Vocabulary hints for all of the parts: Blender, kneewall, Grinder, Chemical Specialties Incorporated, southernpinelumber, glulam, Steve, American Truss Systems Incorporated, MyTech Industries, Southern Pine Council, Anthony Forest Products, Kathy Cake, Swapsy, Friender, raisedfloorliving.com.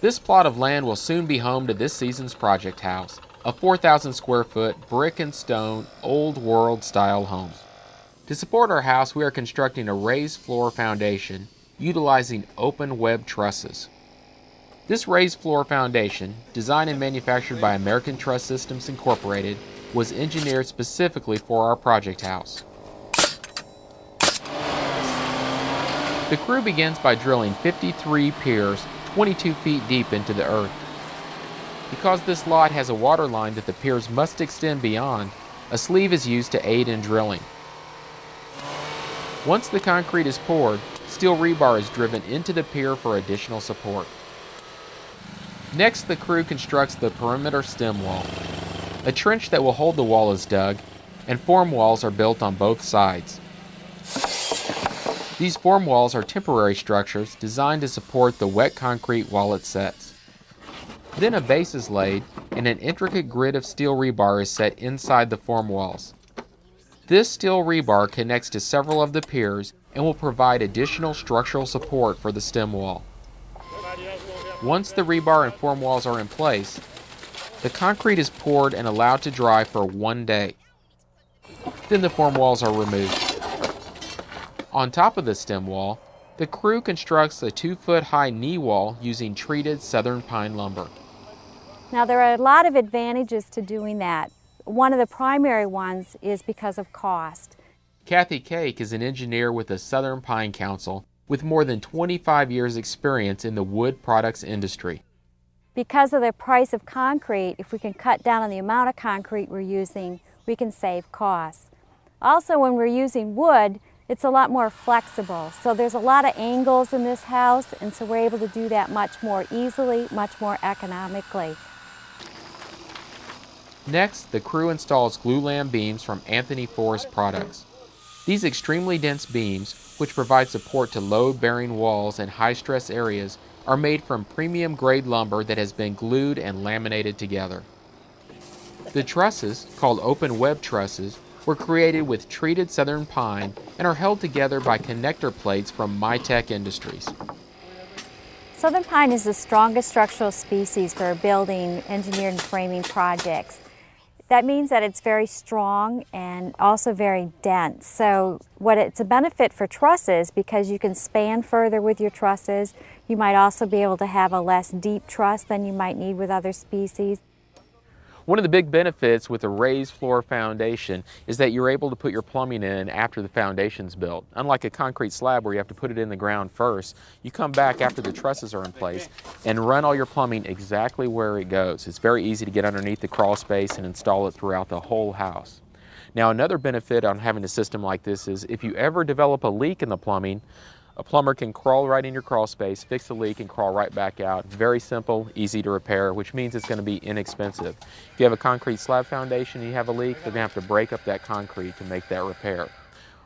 This plot of land will soon be home to this season's project house, a 4,000 square foot brick and stone old world style home. To support our house, we are constructing a raised floor foundation utilizing open web trusses. This raised floor foundation, designed and manufactured by American Truss Systems Incorporated, was engineered specifically for our project house. The crew begins by drilling 53 piers 22 feet deep into the earth. Because this lot has a water line that the piers must extend beyond, a sleeve is used to aid in drilling. Once the concrete is poured, steel rebar is driven into the pier for additional support. Next, the crew constructs the perimeter stem wall. A trench that will hold the wall is dug, and form walls are built on both sides. These form walls are temporary structures designed to support the wet concrete while it sets. Then a base is laid, and an intricate grid of steel rebar is set inside the form walls. This steel rebar connects to several of the piers and will provide additional structural support for the stem wall. Once the rebar and form walls are in place, the concrete is poured and allowed to dry for 1 day. Then the form walls are removed. On top of the stem wall, the crew constructs a 2-foot-high knee wall using treated southern pine lumber. Now, there are a lot of advantages to doing that. One of the primary ones is because of cost. Kathy Cake is an engineer with the Southern Pine Council with more than 25 years' experience in the wood products industry. Because of the price of concrete, if we can cut down on the amount of concrete we're using, we can save costs. Also, when we're using wood, it's a lot more flexible, so there's a lot of angles in this house, and so we're able to do that much more easily, much more economically. Next, the crew installs glulam beams from Anthony Forest Products. These extremely dense beams, which provide support to load-bearing walls in high-stress areas, are made from premium-grade lumber that has been glued and laminated together. The trusses, called open web trusses, were created with treated southern pine and are held together by connector plates from MyTech Industries. Southern pine is the strongest structural species for building, engineered and framing projects. That means that it's very strong and also very dense. So it's a benefit for trusses because you can span further with your trusses. You might also be able to have a less deep truss than you might need with other species. One of the big benefits with a raised floor foundation is that you're able to put your plumbing in after the foundation's built. Unlike a concrete slab where you have to put it in the ground first, you come back after the trusses are in place and run all your plumbing exactly where it goes. It's very easy to get underneath the crawl space and install it throughout the whole house. Now, another benefit on having a system like this is if you ever develop a leak in the plumbing, a plumber can crawl right in your crawl space, fix the leak, and crawl right back out. Very simple, easy to repair, which means it's going to be inexpensive. If you have a concrete slab foundation and you have a leak, they're going to have to break up that concrete to make that repair.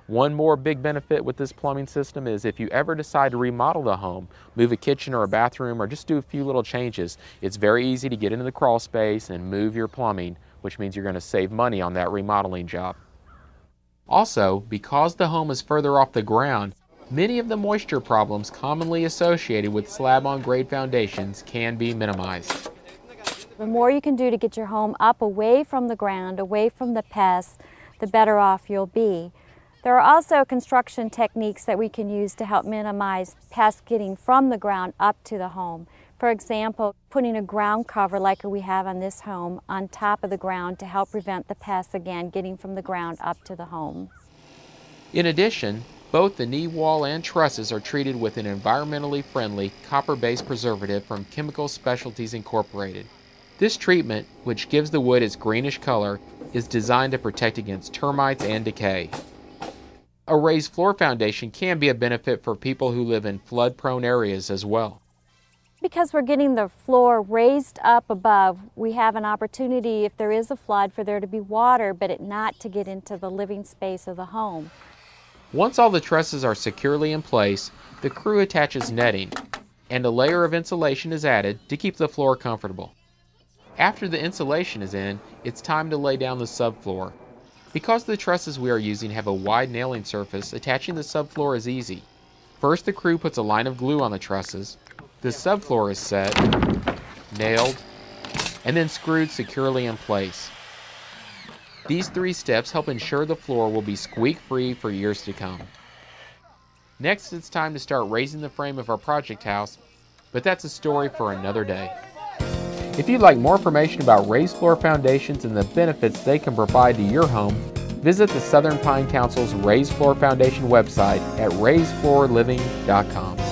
One more big benefit with this plumbing system is if you ever decide to remodel the home, move a kitchen or a bathroom, or just do a few little changes, it's very easy to get into the crawl space and move your plumbing, which means you're going to save money on that remodeling job. Also, because the home is further off the ground, many of the moisture problems commonly associated with slab-on-grade foundations can be minimized. The more you can do to get your home up away from the ground, away from the pests, the better off you'll be. There are also construction techniques that we can use to help minimize pests getting from the ground up to the home. For example, putting a ground cover like we have on this home on top of the ground to help prevent the pests again getting from the ground up to the home. In addition, both the knee wall and trusses are treated with an environmentally friendly copper-based preservative from Chemical Specialties Incorporated. This treatment, which gives the wood its greenish color, is designed to protect against termites and decay. A raised floor foundation can be a benefit for people who live in flood-prone areas as well. Because we're getting the floor raised up above, we have an opportunity, if there is a flood, for there to be water, but it not to get into the living space of the home. Once all the trusses are securely in place, the crew attaches netting, and a layer of insulation is added to keep the floor comfortable. After the insulation is in, it's time to lay down the subfloor. Because the trusses we are using have a wide nailing surface, attaching the subfloor is easy. First, the crew puts a line of glue on the trusses, The subfloor is set, nailed, and then screwed securely in place. These three steps help ensure the floor will be squeak-free for years to come. Next, it's time to start raising the frame of our project house, but that's a story for another day. If you'd like more information about raised floor foundations and the benefits they can provide to your home, visit the Southern Pine Council's Raised Floor Foundation website at raisedfloorliving.com.